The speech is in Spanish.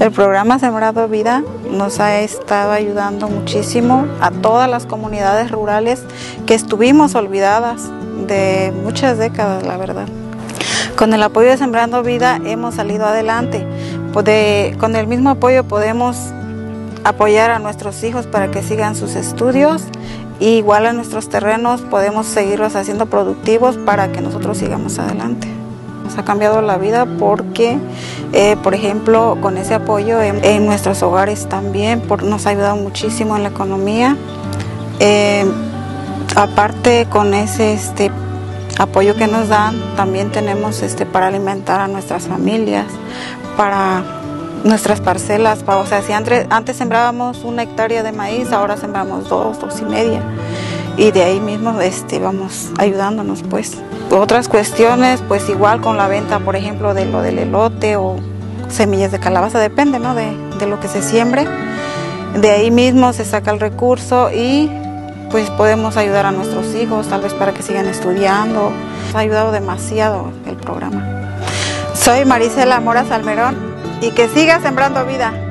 El programa Sembrando Vida nos ha estado ayudando muchísimo a todas las comunidades rurales que estuvimos olvidadas de muchas décadas, la verdad. Con el apoyo de Sembrando Vida hemos salido adelante. Con el mismo apoyo podemos apoyar a nuestros hijos para que sigan sus estudios. Y igual a nuestros terrenos podemos seguirlos haciendo productivos para que nosotros sigamos adelante. Nos ha cambiado la vida porque, por ejemplo, con ese apoyo en nuestros hogares también nos ha ayudado muchísimo en la economía. Aparte, con ese apoyo que nos dan, también tenemos para alimentar a nuestras familias, para nuestras parcelas. O sea, si antes sembrábamos 1 hectárea de maíz, ahora sembramos 2, 2,5. Y de ahí mismo vamos ayudándonos, pues. Otras cuestiones, pues igual con la venta, por ejemplo, de lo del elote o semillas de calabaza, depende, ¿no?, de lo que se siembre. De ahí mismo se saca el recurso y pues podemos ayudar a nuestros hijos, tal vez para que sigan estudiando. Nos ha ayudado demasiado el programa. Soy Marisela Mora Salmerón y que siga sembrando vida.